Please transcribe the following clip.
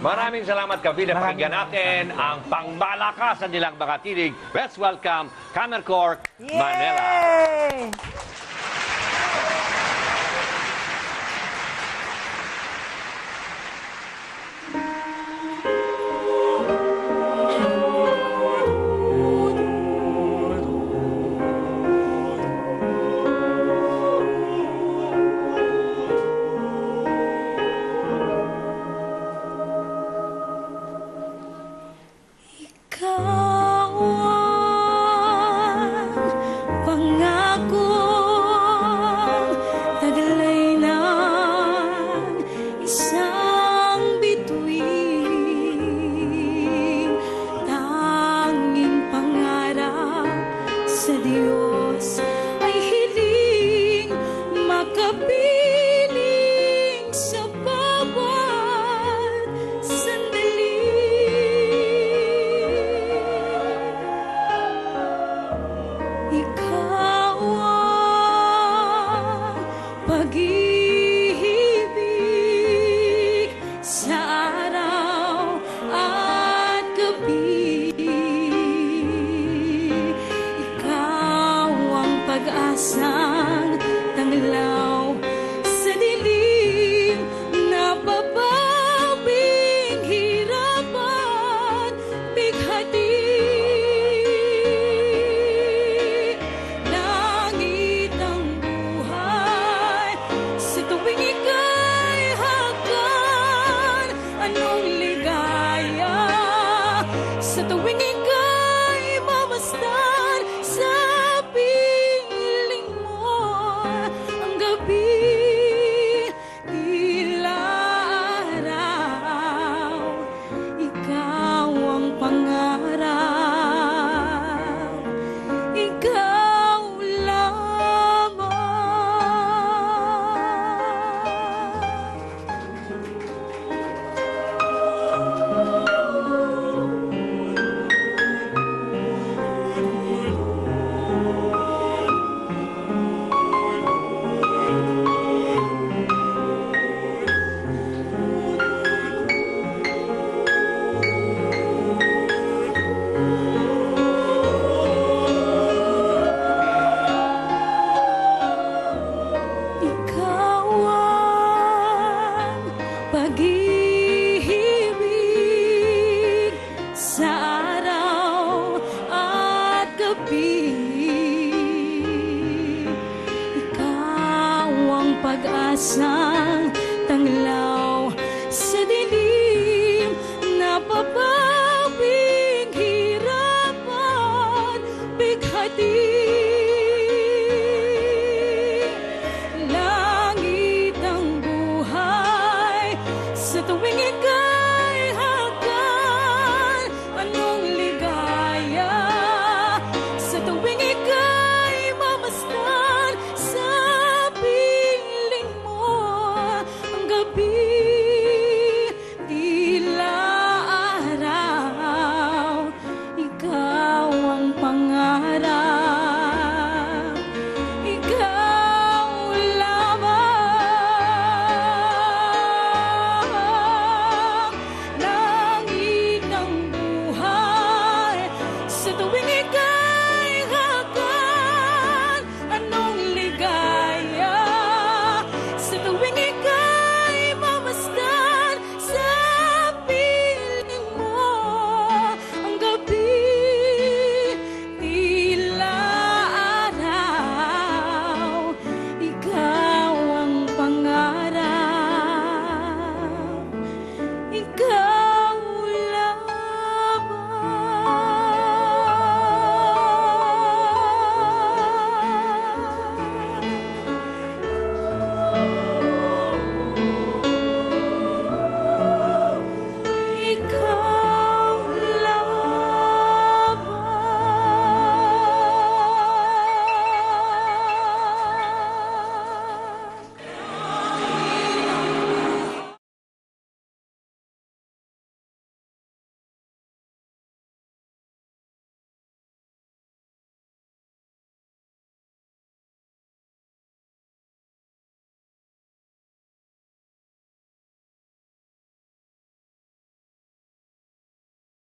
Maraming salamat, Kapila. Pakinggan natin ang pangmalakasan nilang mga tinig. Let's welcome Kammerchor Manila. Pag-asang tanglaw sa dilim na papabing hirapan bighati. Langit ang buhay sa tuwing ikaw.